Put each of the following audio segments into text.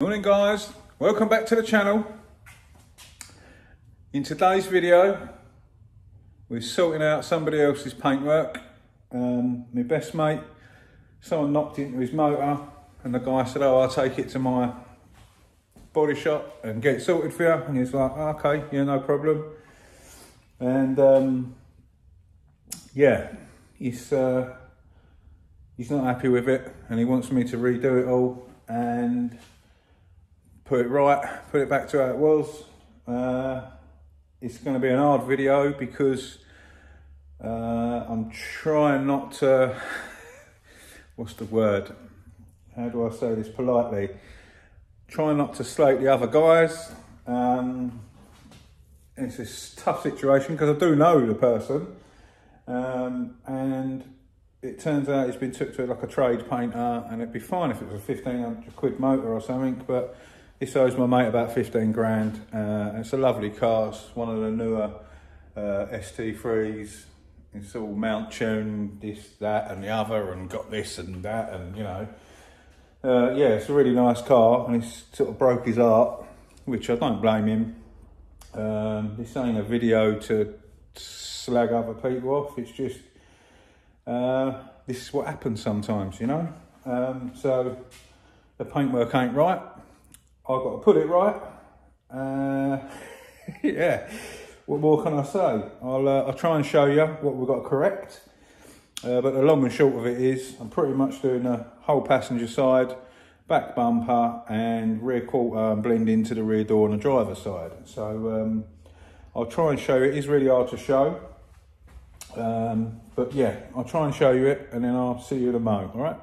Morning guys, welcome back to the channel. In today's video we're sorting out somebody else's paintwork. My best mate, someone knocked into his motor and the guy said, oh, I'll take it to my body shop and get it sorted for you, and he's like, oh, okay, yeah, no problem. And yeah, he's not happy with it and he wants me to redo it all and put it right, put it back to how it was. It's going to be an hard video because I'm trying not to, what's the word, how do I say this politely, try not to slate the other guys. It's a tough situation because I do know the person, and it turns out it's been took to like a trade painter, and it'd be fine if it was a 1500 quid motor or something, but this owes my mate about 15 grand. And it's a lovely car, it's one of the newer ST3s. It's all Mountune, this, that and the other, and got this and that, and you know. Yeah, it's a really nice car, and it's sort of broke his heart, which I don't blame him. This ain't a video to slag other people off, it's just, this is what happens sometimes, you know. So the paintwork ain't right. I've got to put it right. Yeah, what more can I say? I'll try and show you what we've got correct, but the long and short of it is I'm pretty much doing the whole passenger side, back bumper and rear quarter, and blend into the rear door on the driver's side. So I'll try and show you. It is really hard to show, but yeah, I'll try and show you it, and then I'll see you in a moment, all right?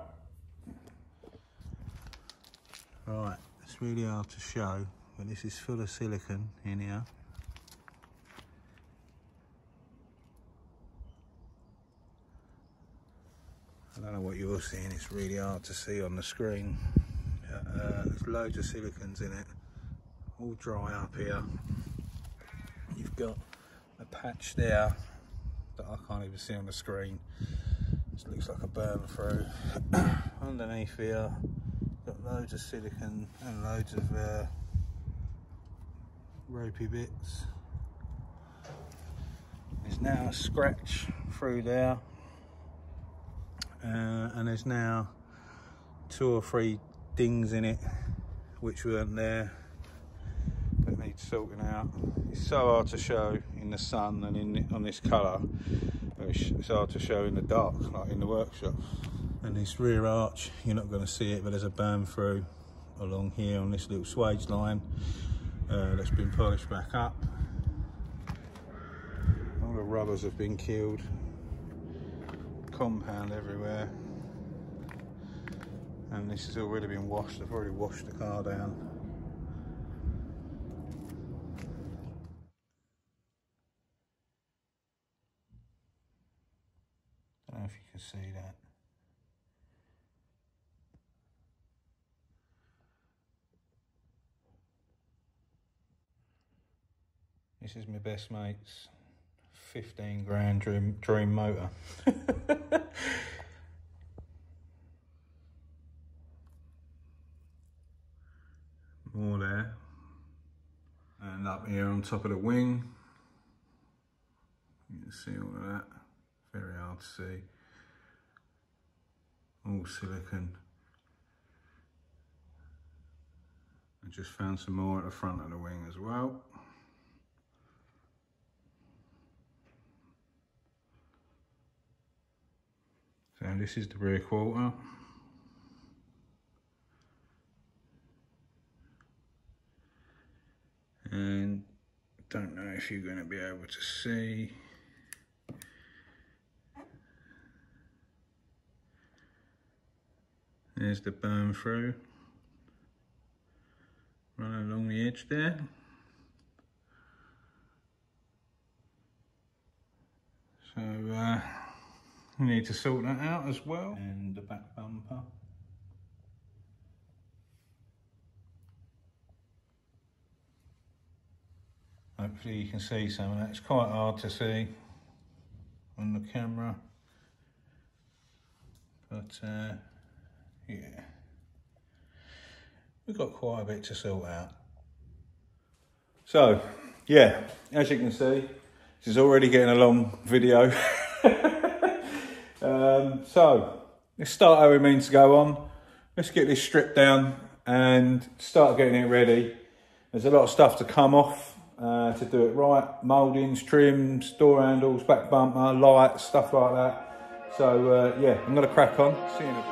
Right. It's really hard to show, but this is full of silicone in here. I don't know what you're seeing, it's really hard to see on the screen. There's loads of silicones in it, all dry up here. You've got a patch there that I can't even see on the screen. It looks like a burn through. Underneath here, got loads of silicone and loads of ropey bits. There's now a scratch through there, and there's now 2 or 3 dings in it which weren't there but need sorting out. It's so hard to show in the sun and on this colour, it's hard to show in the dark, like in the workshop. And this rear arch, you're not going to see it, but there's a burn through along here on this little swage line that's been polished back up. All the rubbers have been killed, compound everywhere, and this has already been washed. I've already washed the car down. I don't know if you can see that. This is my best mate's 15 grand dream motor. More there. And up here on top of the wing. You can see all of that. Very hard to see. All silicone. I just found some more at the front of the wing as well. And this is the rear quarter. And don't know if you're going to be able to see. There's the burn through. Running along the edge there. So, we need to sort that out as well. And the back bumper. Hopefully you can see some of that. It's quite hard to see on the camera. But yeah. we've got quite a bit to sort out. So, yeah, as you can see, this is already getting a long video. So, let's start how it means to go on. Let's get this stripped down and start getting it ready. There's a lot of stuff to come off to do it right. Mouldings, trims, door handles, back bumper, lights, stuff like that. So, yeah, I'm going to crack on. See you in a bit.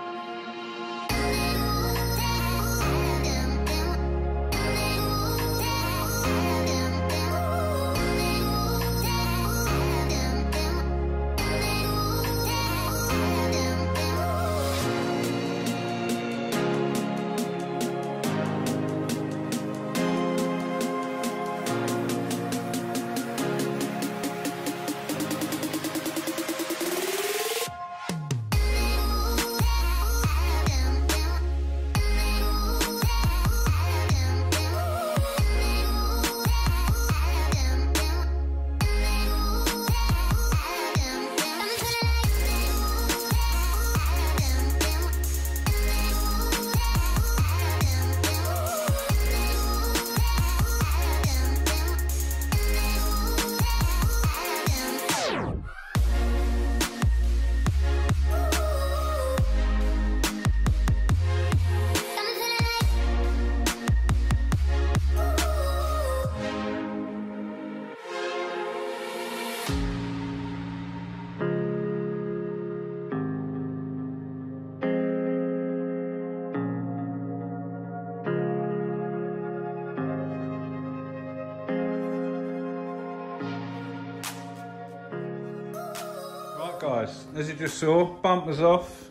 Guys, as you just saw, bumpers off,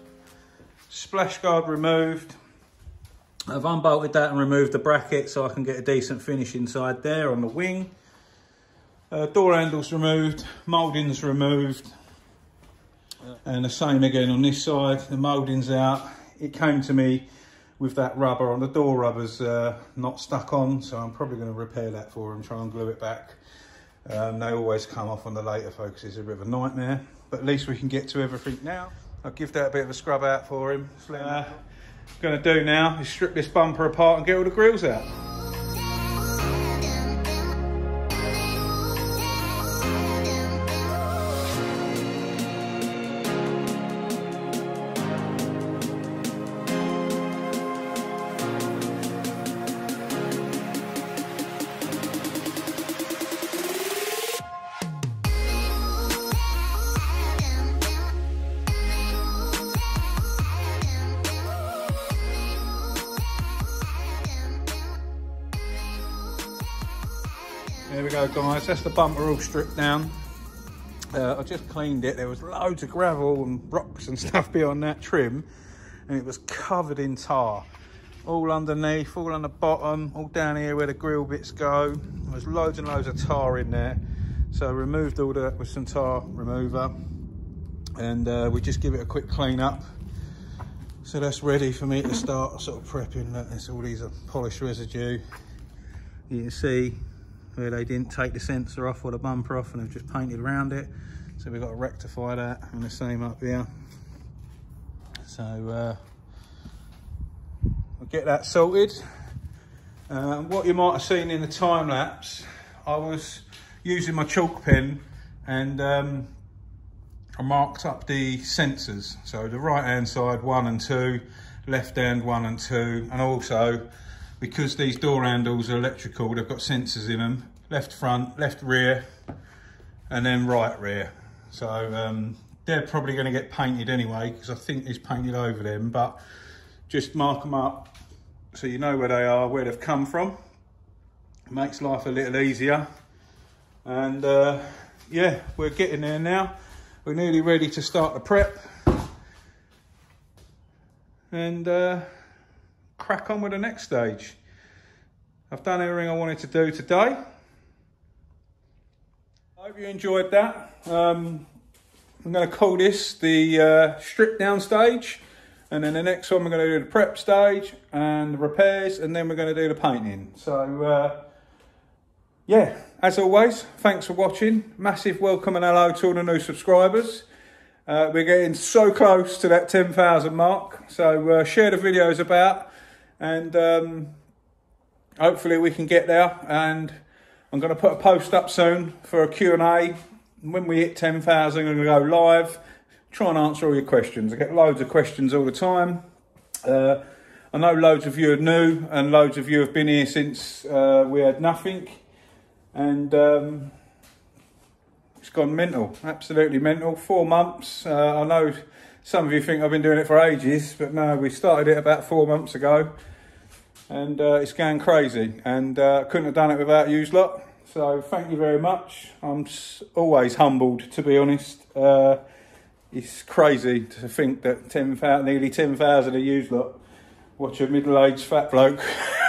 splash guard removed. I've unbolted that and removed the bracket so I can get a decent finish inside there on the wing. Door handles removed, mouldings removed, and the same again on this side, the mouldings out. It came to me with that rubber on the door, rubber's not stuck on, so I'm probably going to repair that for them, try and glue it back. They always come off on the later Focuses, a bit of a nightmare. But at least we can get to everything now. I'll give that a bit of a scrub out for him. Gonna do now is strip this bumper apart and get all the grills out. There we go, guys, that's the bumper all stripped down. I just cleaned it. There was loads of gravel and rocks and stuff beyond that trim, and it was covered in tar. All underneath, all on the bottom, all down here where the grill bits go. There was loads and loads of tar in there. So I removed all that with some tar remover, and we just give it a quick clean up. So that's ready for me to start sort of prepping. There's all these polish residue. You can see where they didn't take the sensor off or the bumper off, and they've just painted around it. So we've got to rectify that, and the same up here. So I'll get that sorted. What you might have seen in the time lapse, I was using my chalk pen and I marked up the sensors. So the right hand side 1 and 2, left hand 1 and 2, and also because these door handles are electrical, they've got sensors in them, left front, left rear, and then right rear. So they're probably going to get painted anyway, because I think it's painted over them, but just mark them up so you know where they are, where they've come from. It makes life a little easier. And yeah, we're getting there now. We're nearly ready to start the prep. And crack on with the next stage. I've done everything I wanted to do today. I hope you enjoyed that. I'm going to call this the strip down stage, and then the next one we're going to do the prep stage and the repairs, and then we're going to do the painting. So yeah, as always, thanks for watching. Massive welcome and hello to all the new subscribers. We're getting so close to that 10,000 mark, so share the videos about. And hopefully we can get there, and I'm going to put a post up soon for a Q&A. When we hit 10,000, I'm going to go live, try and answer all your questions. I get loads of questions all the time. I know loads of you are new, and loads of you have been here since we had nothing, and it's gone mental, absolutely mental. 4 months. I know some of you think I've been doing it for ages, but no, we started it about 4 months ago, and it's going crazy, and couldn't have done it without you lot. So thank you very much. I'm always humbled, to be honest. It's crazy to think that nearly 10,000 of you lot watch a middle-aged fat bloke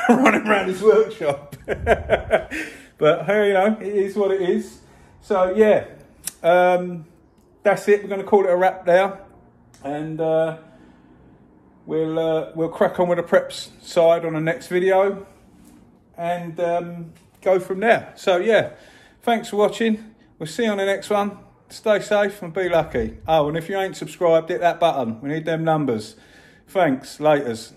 running around his workshop. But hey, you know, it is what it is. So yeah, that's it. We're going to call it a wrap there, and we'll crack on with the preps side on the next video, and go from there. So yeah, thanks for watching. We'll see you on the next one. Stay safe and be lucky. Oh, and if you ain't subscribed, hit that button. We need them numbers. Thanks. Laters.